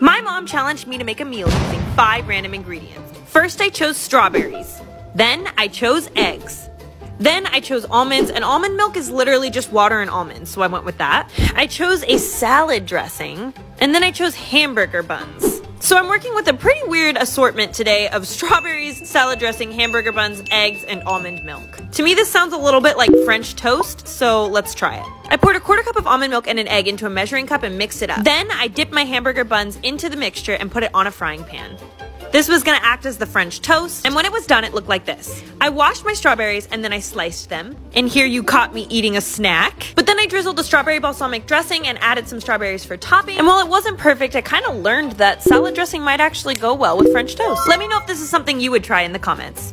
My mom challenged me to make a meal using 5 random ingredients. First, I chose strawberries. Then I chose eggs. Then I chose almonds, and almond milk is literally just water and almonds, so I went with that. I chose a salad dressing, and then I chose hamburger buns. So I'm working with a pretty weird assortment today of strawberries, salad dressing, hamburger buns, eggs, and almond milk. To me, this sounds a little bit like French toast, so let's try it. I poured a 1/4 cup of almond milk and an egg into a measuring cup and mixed it up. Then I dipped my hamburger buns into the mixture and put it on a frying pan. This was gonna act as the French toast, and when it was done, it looked like this. I washed my strawberries and then I sliced them. And here you caught me eating a snack. But then I drizzled the strawberry balsamic dressing and added some strawberries for topping. And while it wasn't perfect, I kinda learned that salad dressing might actually go well with French toast. Let me know if this is something you would try in the comments.